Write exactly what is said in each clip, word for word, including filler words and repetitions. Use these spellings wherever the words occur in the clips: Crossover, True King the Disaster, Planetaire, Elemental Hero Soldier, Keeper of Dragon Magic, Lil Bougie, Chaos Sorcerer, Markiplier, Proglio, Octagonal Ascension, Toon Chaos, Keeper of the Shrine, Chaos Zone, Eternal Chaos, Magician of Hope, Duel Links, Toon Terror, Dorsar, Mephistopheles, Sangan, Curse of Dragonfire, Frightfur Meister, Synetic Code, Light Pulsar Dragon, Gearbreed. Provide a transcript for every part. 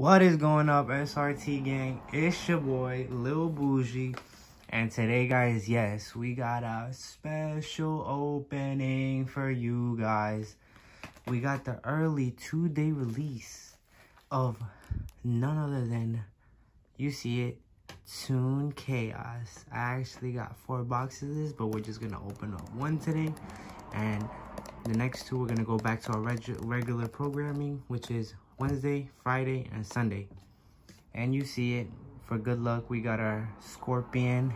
What is going up, S R T gang? It's your boy Lil Bougie, and today, guys, yes, we got a special opening for you guys. We got the early two-day release of none other than, you see it, Toon Chaos. I actually got four boxes of this, but we're just gonna open up one today, and the next two we're gonna go back to our reg regular programming, which is Wednesday, Friday, and Sunday. And you see it, for good luck, we got our Scorpion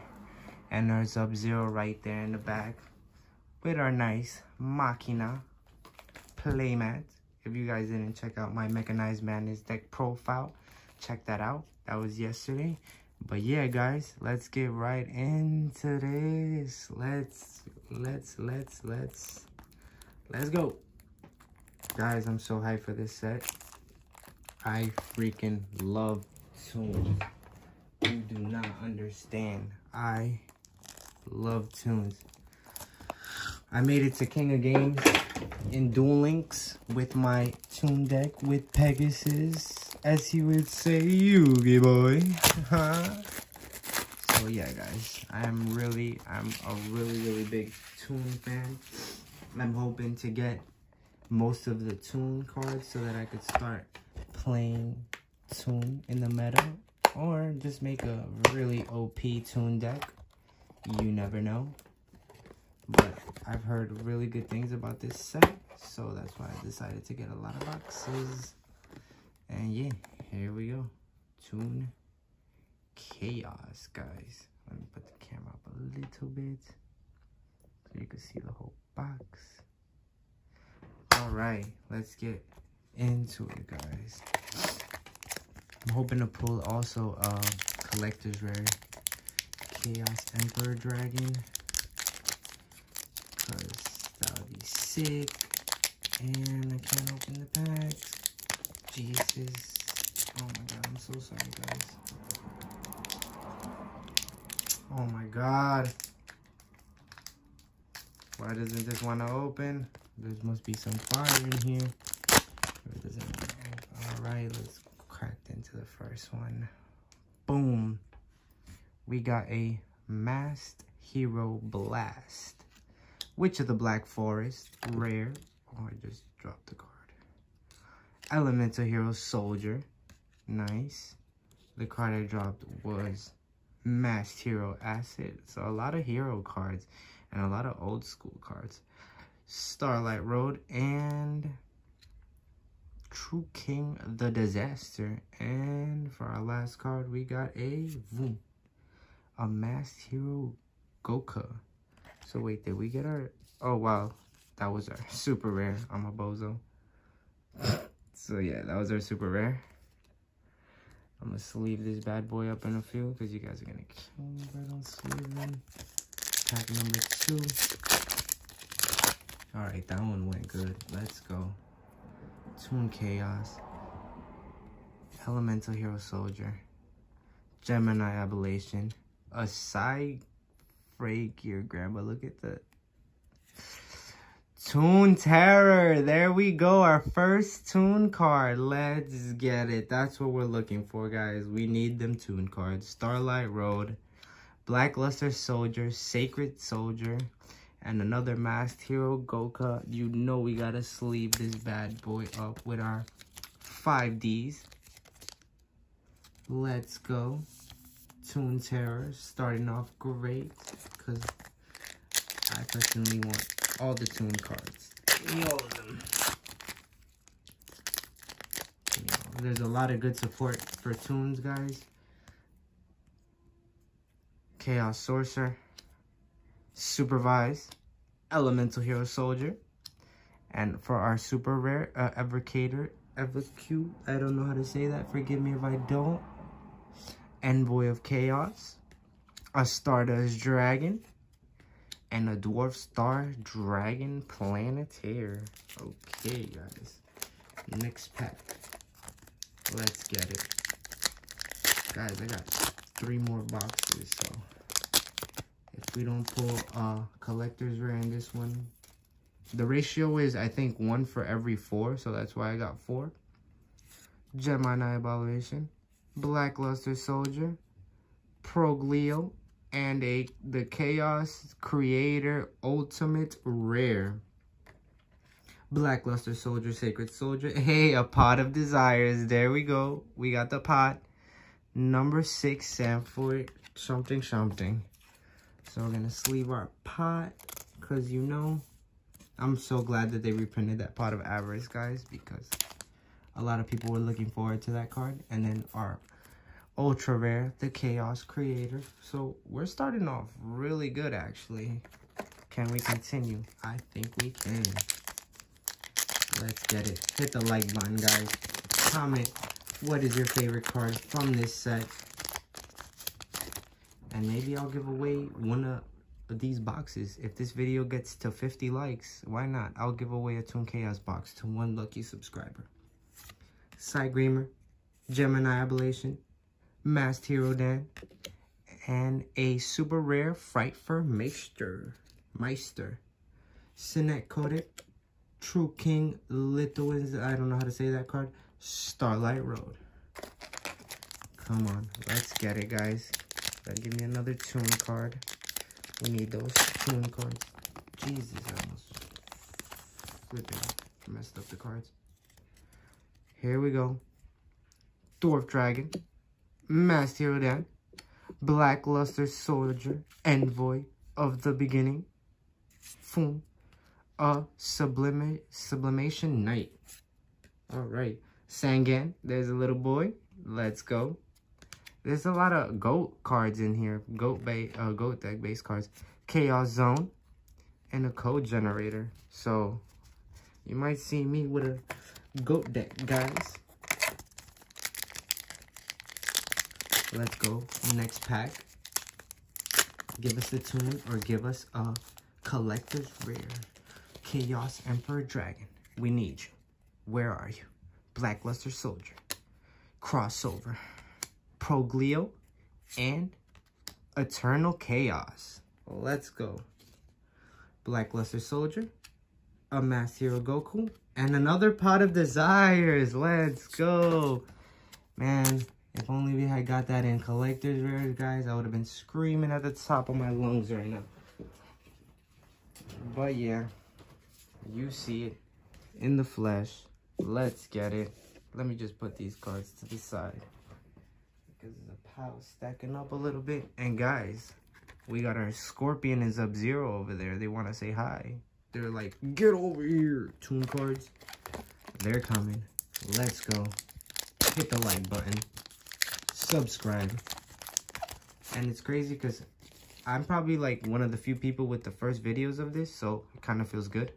and our Sub-Zero right there in the back with our nice Machina playmat. If you guys didn't check out my Mechanized Madness deck profile, check that out. That was yesterday. But yeah, guys, let's get right into this. Let's, let's, let's, let's, let's go. Guys, I'm so hyped for this set. I freaking love Toons. You do not understand. I love Toons. I made it to King of Games in Duel Links with my Toon deck with Pegasus, as he would say, Yugi boy. So yeah, guys, I'm really, I'm a really, really big Toon fan. I'm hoping to get most of the Toon cards so that I could start playing Toon in the meta, or just make a really O P Toon deck. You never know. But I've heard really good things about this set, so that's why I decided to get a lot of boxes. And yeah, here we go. Toon Chaos, guys. Let me put the camera up a little bit so you can see the whole box. Alright, let's get into it, guys. I'm hoping to pull also a uh, collector's rare Chaos Emperor Dragon, because that would be sick. And I can't open the packs. Jesus. Oh my god, I'm so sorry, guys. Oh my god. Why doesn't this want to open? There must be some fire in here. Alright, let's crack into the first one. Boom. We got a Masked Hero Blast. Witch of the Black Forest. Rare. Oh, I just dropped the card. Elemental Hero Soldier. Nice. The card I dropped was Masked Hero Acid. So a lot of hero cards and a lot of old school cards. Starlight Road and True King the Disaster. And for our last card, we got a boom, a Masked Hero Goku. So wait, did we get our, oh wow, that was our super rare. I'm a bozo. So yeah, that was our super rare. I'm gonna sleeve this bad boy up in a few because you guys are gonna kill me if I don't sleeve them. Pack number two. Alright, that one went good. Let's go. Toon Chaos. Elemental Hero Soldier. Gemini Ablation. A side break your grandma. Look at the Toon Terror. There we go. Our first Toon card. Let's get it. That's what we're looking for, guys. We need them Toon cards. Starlight Road. Black Luster Soldier. Sacred Soldier. And another Masked Hero Goku. You know we gotta sleeve this bad boy up with our five Ds. Let's go. Toon Terror starting off great, because I personally want all the Toon cards. All of them. You know, there's a lot of good support for Toons, guys. Chaos Sorcerer. Supervise, Elemental Hero Soldier, and for our super rare, uh, Evercator, Evercute, I don't know how to say that, forgive me if I don't, Envoy of Chaos, a Stardust Dragon, and a Dwarf Star Dragon Planetaire. Okay, guys, next pack, let's get it. Guys, I got three more boxes, so if we don't pull uh, collector's rare in this one, the ratio is, I think, one for every four. So that's why I got four. Gemini Ablation, Black Luster Soldier, Proglio, and a the Chaos Creator Ultimate Rare. Black Luster Soldier, Sacred Soldier. Hey, a Pot of Desires. There we go. We got the pot. Number six, Sanford, something, something. So we're going to sleeve our pot because, you know, I'm so glad that they reprinted that Pot of Avarice, guys, because a lot of people were looking forward to that card. And then our ultra rare, the Chaos Creator. So we're starting off really good, actually. Can we continue? I think we can. Let's get it. Hit the like button, guys. Comment what is your favorite card from this set. And maybe I'll give away one of these boxes. If this video gets to fifty likes, why not? I'll give away a Toon Chaos box to one lucky subscriber. Cy Greamer, Gemini Ablation, Masked Hero Dan, and a super rare Frightfur Meister. Meister. Sinet Codec. True King, Lithuans, I don't know how to say that card, Starlight Road. Come on, let's get it, guys. Gotta give me another Toon card. We need those Toon cards. Jesus, I almost flipping messed up the cards. Here we go. Dwarf Dragon, Masked Hero Dan, Black Luster Soldier, Envoy of the Beginning, Foom. A Sublima Sublimation Knight. All right. Sangan. There's a little boy. Let's go. There's a lot of goat cards in here. Goat, ba uh, goat deck base cards. Chaos Zone. And a Code Generator. So, you might see me with a goat deck, guys. Let's go. Next pack. Give us a tune or give us a collector's rare. Chaos Emperor Dragon, we need you. Where are you? Black Luster Soldier, Crossover, Proglio, and Eternal Chaos. Let's go. Black Luster Soldier, a Masked Hero Goku, and another Pot of Desires. Let's go. Man, if only we had got that in collector's rares, guys, I would have been screaming at the top of my lungs right now. But yeah. You see it in the flesh. Let's get it. Let me just put these cards to the side because there's a pile stacking up a little bit. And guys, we got our Scorpion and Sub-Zero over there. They want to say hi. They're like, get over here. Toon cards. They're coming. Let's go. Hit the like button. Subscribe. And it's crazy because I'm probably like one of the few people with the first videos of this. So it kind of feels good.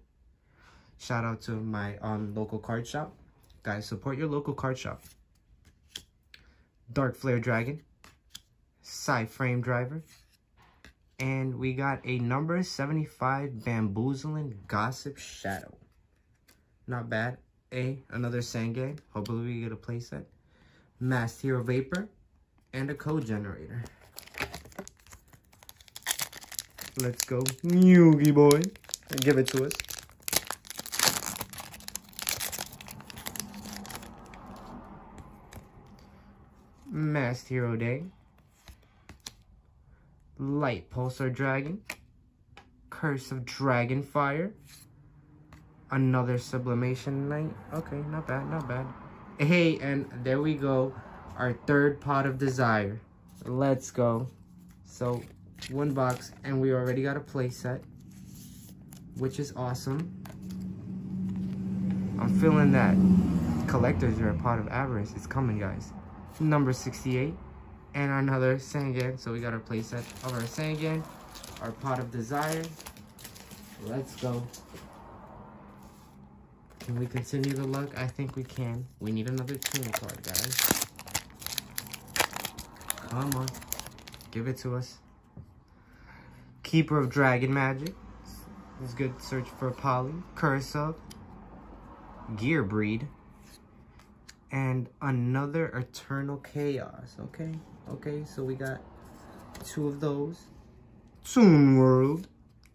Shout out to my um, local card shop. Guys, support your local card shop. Dark Flare Dragon. Psy Frame Driver. And we got a number seventy-five Bamboozling Gossip Shadow. Not bad. A, another Sangan. Hopefully we get a playset. Masked Hero Vapor. And a Code Generator. Let's go. Yugi boy. Give it to us. Masked Hero Day, Light Pulsar Dragon, Curse of Dragonfire, another Sublimation Knight. Okay, not bad, not bad. Hey, and there we go, our third Pot of Desire. Let's go. So, one box, and we already got a play set, which is awesome. I'm feeling that collectors are a Pot of Avarice. It's coming, guys. Number sixty-eight, and another Sangan. So we got our playset of our Sangan, our Pot of Desire. Let's go. Can we continue the luck? I think we can. We need another Toon card, guys. Come on. Give it to us. Keeper of Dragon Magic. It's good search for Poly. Curse of. Gearbreed. And another Eternal Chaos. Okay, okay, so we got two of those. Toon World.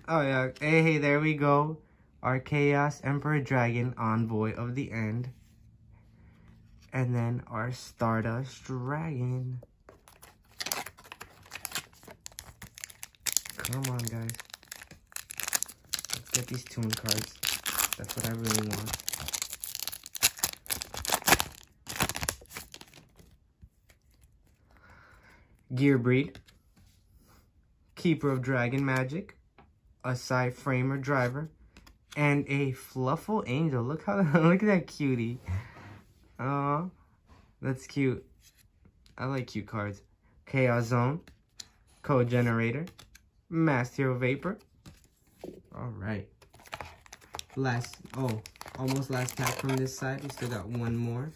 Oh, yeah. Hey, hey, there we go. Our Chaos Emperor Dragon, Envoy of the End. and then our Stardust Dragon. Come on, guys. Let's get these Toon cards. That's what I really want. Gearbreed, Keeper of Dragon Magic, a side framer driver, and a Fluffle Angel. Look how look at that cutie. Aw, that's cute. I like cute cards. Chaos Zone, Code Generator, Masked Hero Vapor. Alright. Last, oh, almost last pack from this side. We still got one more.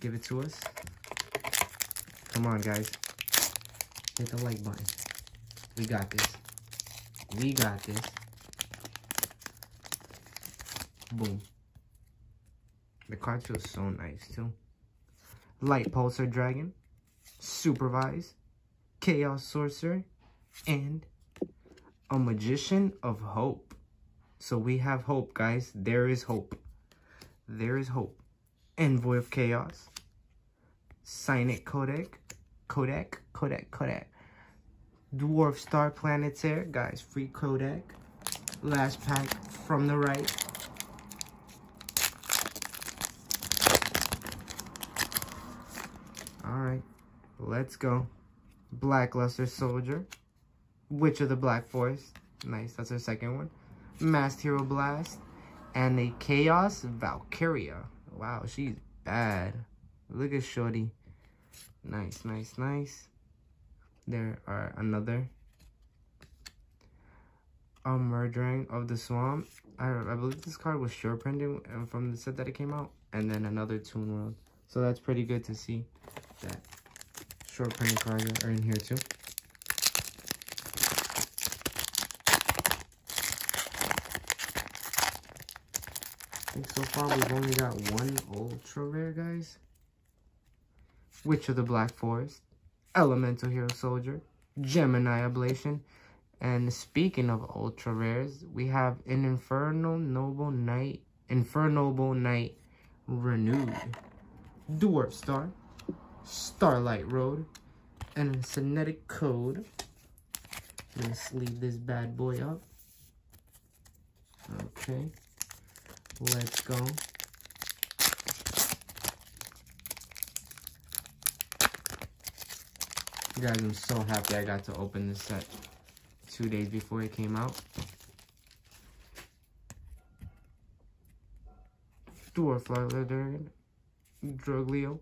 Give it to us. Come on, guys. Hit the like button. We got this. We got this. Boom. The cards feel so nice, too. Light Pulsar Dragon. Supervise. Chaos Sorcerer. And a Magician of Hope. So we have hope, guys. There is hope. There is hope. Envoy of Chaos. Signet Codec. Codec, Codec, Codec. Dwarf Star Planetaire, guys, free Codec. Last pack from the right. Alright, let's go. Black Luster Soldier. Witch of the Black Forest. Nice, that's our second one. Masked Hero Blast. And a Chaos Valkyria. Wow, she's bad. Look at Shorty. Nice, nice, nice. There are another. A Murdering of the Swamp. I, I believe this card was sure printed from the set that it came out. And then another Toon World. So that's pretty good to see that short printed cards are in here too. I think so far we've only got one ultra rare, guys. Witch of the Black Forest, Elemental Hero Soldier, Gemini Ablation, and speaking of ultra rares, we have an Infernal Noble Knight, Infernoble Knight Renewed, Dwarf Star, Starlight Road, and a Synthetic Code. Let's sleeve this bad boy up. Okay, let's go. Guys, I'm so happy I got to open this set two days before it came out. Dwarf Dragon, Proglio,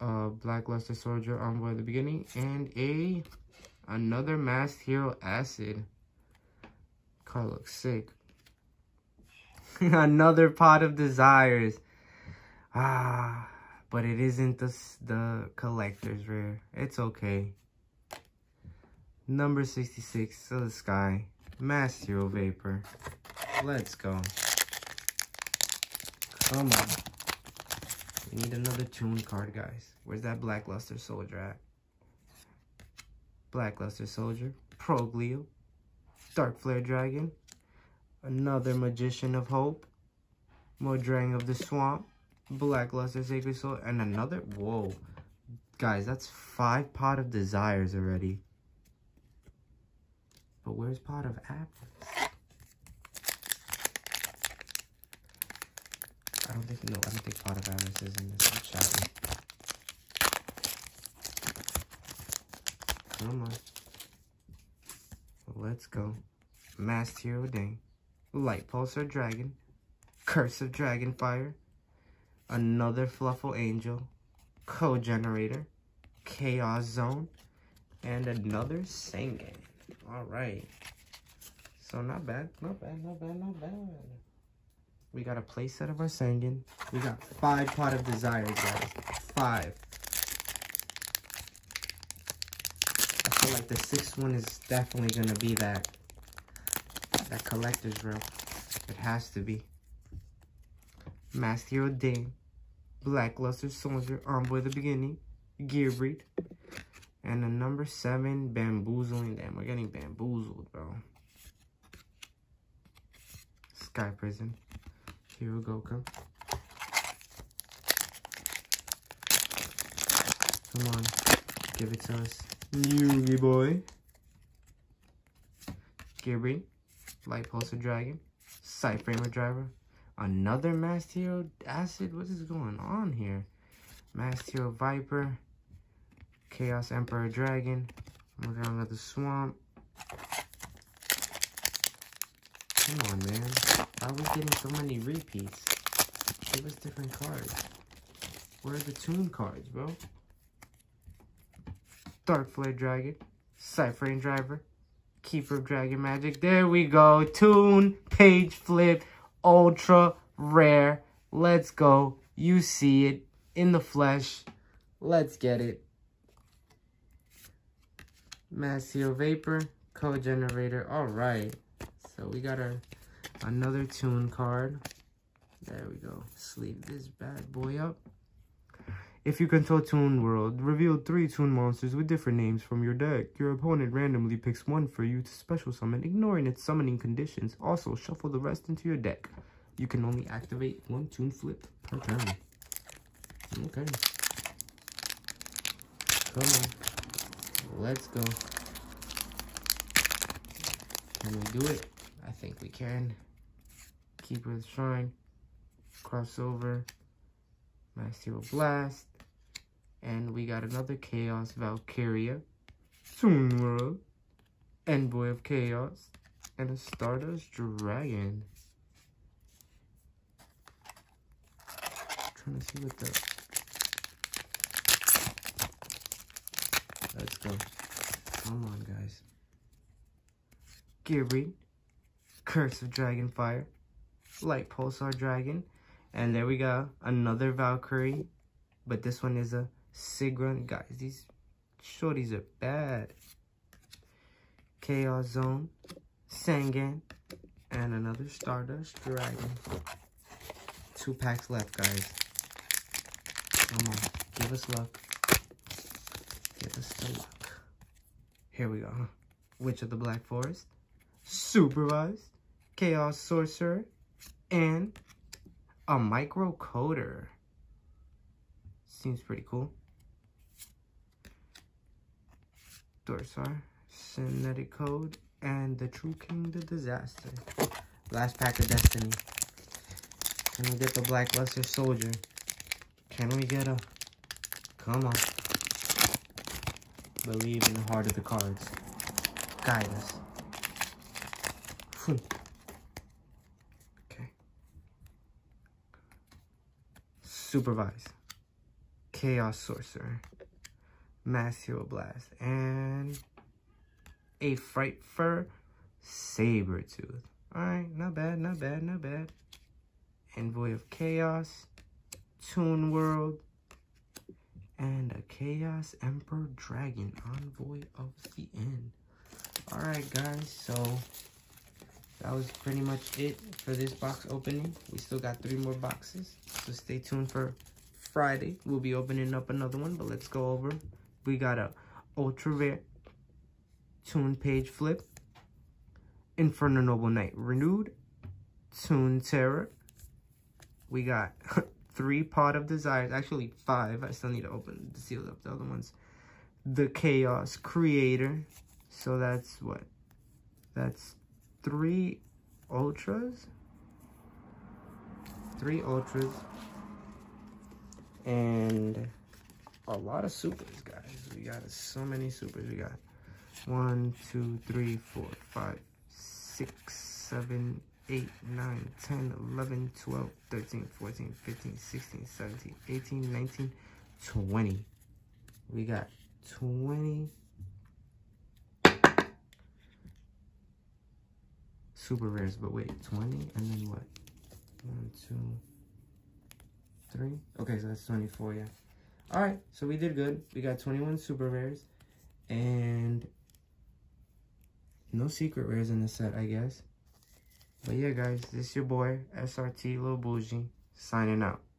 uh, Black Luster Soldier, Envoy at the beginning, and a another Masked Hero Acid. Car looks sick. Another Pot of Desires. Ah. But it isn't the, the collector's rare. It's okay. Number sixty-six of the sky. Masked Hero Vapor. Let's go. Come on. We need another Toon card, guys. Where's that Black Luster Soldier at? Black Luster Soldier. Proglio. Dark Flare Dragon. Another Magician of Hope. Modrang of the Swamp. Black Luster Sacred Soldier, and another, whoa. Guys, that's five Pot of Desires already. But where's Pot of Avarice? I don't think, no, I don't think Pot of Avarice is in this chat. Come on. Let's go. Masked Hero Dang. Light Pulsar Dragon. Curse of Dragonfire. Another Fluffle Angel, Code Generator, Chaos Zone, and another Sangan. All right. So not bad, not bad, not bad, not bad. We got a playset of our Sangan. We got five Pot of Desires, guys. Five. I feel like the sixth one is definitely gonna be that that collector's rare. It has to be. Masked Hero Dame. Black Luster Soldier, Envoy at the beginning, Gearbreed, and the number seven, Bamboozling. Damn, we're getting bamboozled, bro. Sky Prison, Hero Goku, Come on, give it to us. Yugi boy. Gearbreed, Light Pulsar Dragon, Side Framer Driver, another Masked Hero Acid. What is going on here? Masked Hero Viper, Chaos Emperor Dragon. I'm going to go to the swamp. Come on, man. Why are we getting so many repeats? Give us different cards. Where are the Toon cards, bro? Dark Flare Dragon, Side Frame Driver, Keeper of Dragon Magic. There we go. Toon, page flip, ultra rare. Let's go. You see it in the flesh. Let's get it. Masked Hero Vapor, Code Generator. All right. So we got our another Toon card. There we go. Sleeve this bad boy up. If you control Toon World, reveal three Toon monsters with different names from your deck. Your opponent randomly picks one for you to special summon, ignoring its summoning conditions. Also, shuffle the rest into your deck. You can only activate one Toon flip per turn. Okay. Come on. Let's go. Can we do it? I think we can. Keeper of the Shrine. Crossover. Masked Hero Blast. And we got another Chaos Valkyria, Toon World, Envoy of Chaos, and a Stardust Dragon. I'm trying to see what the... Let's go. Come on, guys. Gearbreed, Curse of Dragonfire, Light Pulsar Dragon, and there we go. Another Valkyrie, but this one is a Sigrun. Guys, these shorties are bad. Chaos Zone, Sangan, and another Stardust Dragon. Two packs left, guys. Come on, give us luck. Give us the luck. Here we go. Witch of the Black Forest, Supervised, Chaos Sorcerer, and a microcoder. Seems pretty cool. Dorsar, Synetic Code, and the True King the Disaster. Last pack of Destiny. Can we get the Black Luster Soldier? Can we get a... Come on. Believe in the heart of the cards. Guide us. Whew. Supervise, Chaos Sorcerer, Masked Hero Blast, and a Fright Fur Sabretooth. Alright, not bad, not bad, not bad. Envoy of Chaos, Toon World, and a Chaos Emperor Dragon, Envoy of the End. Alright, guys, so that was pretty much it for this box opening. We still got three more boxes, so stay tuned for Friday. We'll be opening up another one, but let's go over. We got a ultra rare Toon page flip, Inferno Noble Knight renewed, Toon Terror. We got three Pot of Desires, actually five. I still need to open to seal up the other ones. The Chaos Creator. So that's what? That's three ultras three ultras and a lot of supers, guys. We got so many supers. We got one two three four five six seven eight nine ten eleven twelve thirteen fourteen fifteen sixteen seventeen eighteen nineteen twenty. We got twenty super rares, but wait, twenty, and then what? One, two, three. Okay, so that's twenty-four, yeah. All right, so we did good. We got twenty-one super rares, and no secret rares in the set, I guess. But yeah, guys, this is your boy, S R T Lil Bougie, signing out.